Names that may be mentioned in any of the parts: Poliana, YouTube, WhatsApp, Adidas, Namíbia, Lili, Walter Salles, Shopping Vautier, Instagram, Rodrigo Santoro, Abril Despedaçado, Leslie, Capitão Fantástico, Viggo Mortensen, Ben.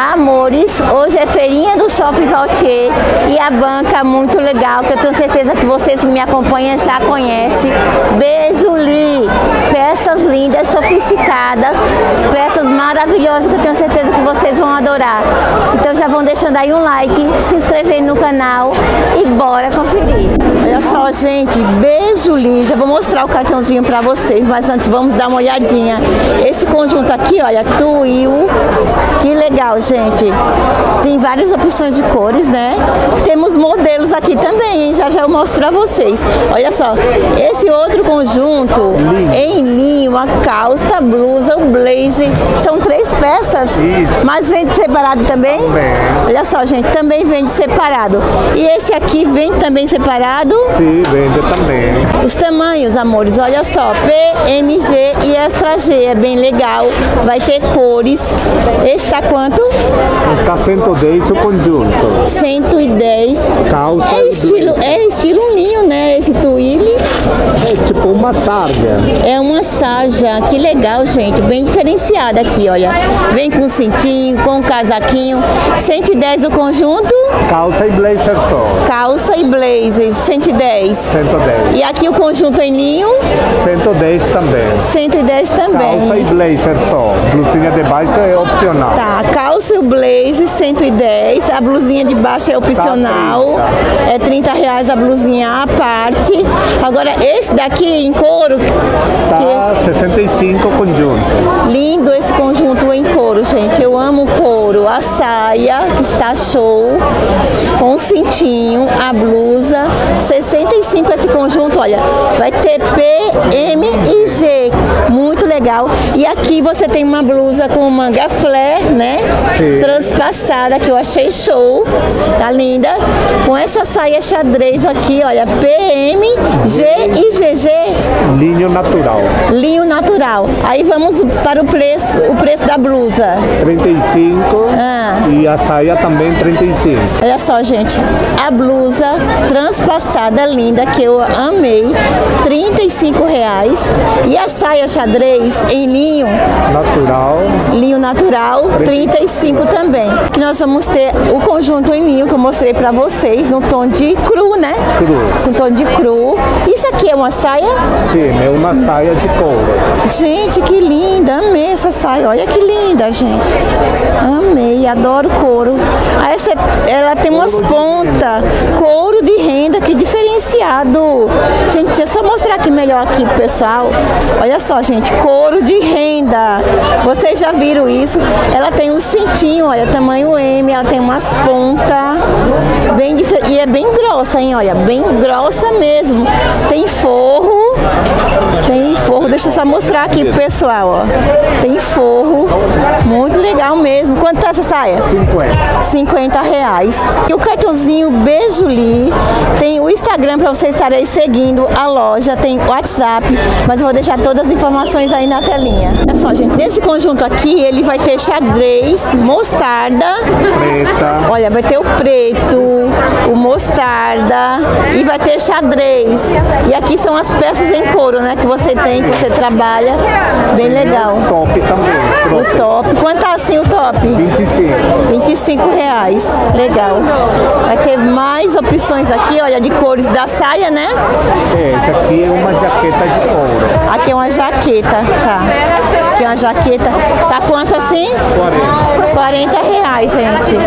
Amores, hoje é feirinha do Shopping Vautier e a banca muito legal, que eu tenho certeza que vocês que me acompanham já conhecem. Beijo, Lili! Peças lindas, sofisticadas, peças maravilhosas que eu tenho certeza que vocês vão adorar. Então já vão deixando aí um like, se inscrevendo no canal e bora conferir. Olha só, gente, beijo, Lili! Já vou mostrar o cartãozinho pra vocês, mas antes vamos dar uma olhadinha. Esse conjunto aqui, olha, tuil, que legal, gente. Gente, tem várias opções de cores, né? Temos modelos aqui também, hein? Já eu mostro pra vocês. Olha só, esse outro conjunto em linho, a calça, blusa, o blazer. São 3 peças, isso. Mas vende separado também? Olha só, gente, também vende separado. E esse aqui vende também separado? Sim, vende também. Os tamanhos, amores, olha só, PMG e extra G, é bem legal. Vai ter cores. Esse tá quanto? Está 110 o conjunto. 110. Calça. É estilo linho, né? Esse tuile. É tipo uma sarja. É uma sarja. Que legal, gente. Bem diferenciada aqui, olha. Vem com cintinho, com casaquinho. 110 o conjunto. Calça e blazer só. Calça e blazer. 110. 110. E aqui o conjunto em linho. 110 também. 110 também. Calça e blazer só. Blusinha de baixo é opcional. Tá. Calça o blazer 110, a blusinha de baixo é opcional, é R$30 a blusinha à parte. Agora esse daqui em couro tá que... 65 o conjunto. Lindo esse conjunto em couro, gente, eu amo couro. A saia está show, com cintinho, a blusa, 65 esse conjunto, olha, vai ter P, M e G, muito legal. E aqui você tem uma blusa com manga flare, né? Transpassada, que eu achei show, tá linda, com essa saia xadrez aqui, olha, PM, G e GG, linho natural, linho natural. Aí vamos para o preço da blusa, 35, e a saia também 35. Olha só, gente, a blusa transpassada linda, que eu amei, R$35, e a saia xadrez em linho natural, 35 também. Que nós vamos ter o conjunto em linho que eu mostrei pra vocês no tom de cru, né? Com tom de cru. Isso aqui é uma saia? Sim, é uma saia de couro. Gente, que linda! Amei essa saia. Olha que linda, gente. Amei, adoro couro. Essa, ela tem umas pontas, couro de renda, que diferenciado. Gente, deixa eu só mostrar aqui melhor aqui pro pessoal. Olha só, gente, couro de renda. Vocês já viram isso? Ela tem um cintinho, olha, tamanho M, ela tem umas pontas bem diferentes, e é bem grossa, hein, olha, bem grossa mesmo, tem forro, deixa eu só mostrar aqui pro pessoal, ó, tem forro, muito legal mesmo. Quanto tá essa saia? 50. R$50. E o cartãozinho Beijo Lili, tem o Instagram pra vocês estarem seguindo a loja, tem WhatsApp, mas eu vou deixar todas as informações aí na telinha. Olha só, gente, nesse conjunto aqui, ele vai ter xadrez, mostarda, preta. Olha, vai ter o preto, o mostarda e vai ter xadrez. E aqui são as peças em couro, né, que você tem, que você trabalha. Bem legal. O top também. O top. Quanto tá assim o top? 25. R$25. Legal. Vai ter mais opções aqui, olha, de cores da saia, né? É, essa aqui é uma jaqueta de couro. Aqui é uma jaqueta, tá. Aqui é uma jaqueta. Tá quanto assim? 40. R$40, gente.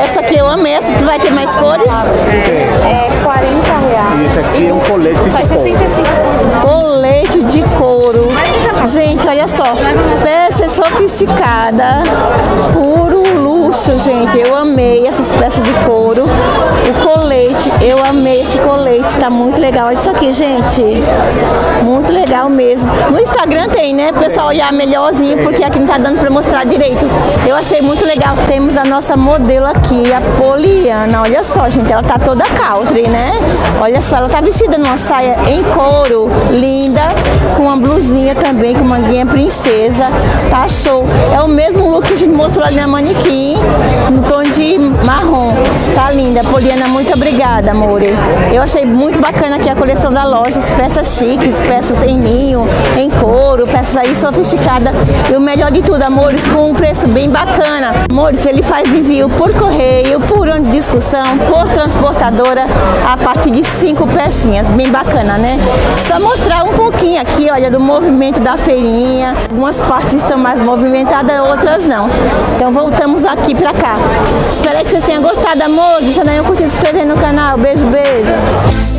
Essa aqui eu amei. Essa vai ter mais cores? É R$40. Isso aqui é um colete de couro. Colete de couro. Gente, olha só. Peça sofisticada. Puro luxo, gente. Eu amei essas peças de couro. O colete, eu amei esse colete. Tá muito legal. Olha isso aqui, gente. Muito legal mesmo. No Instagram tem, né? O pessoal olhar melhorzinho, porque aqui não tá dando pra mostrar direito. Eu achei muito legal. Temos a nossa modelo aqui, a Poliana. Olha só, gente, ela tá toda country, né? Olha só, ela tá vestida numa saia em couro, linda, com uma blusinha também, com manguinha princesa. Tá show. É o mesmo look que a gente mostrou ali na manequim, no tom de marrom. Tá lindo. linda, Poliana, muito obrigada, amore. Eu achei muito bacana aqui a coleção da loja, peças chiques, peças em linho, em couro, peças aí sofisticadas. E o melhor de tudo, amores, com um preço bem bacana. Amores, ele faz envio por correio, por ônibus de excursão, por transportadora, a partir de 5 pecinhas. Bem bacana, né? Só mostrar um pouquinho aqui, olha, do movimento da feirinha. Algumas partes estão mais movimentadas, outras não. Então voltamos aqui pra cá. Espero que vocês tenham gostado, amor. Deixa o curtir, se inscrever no canal. Beijo, beijo.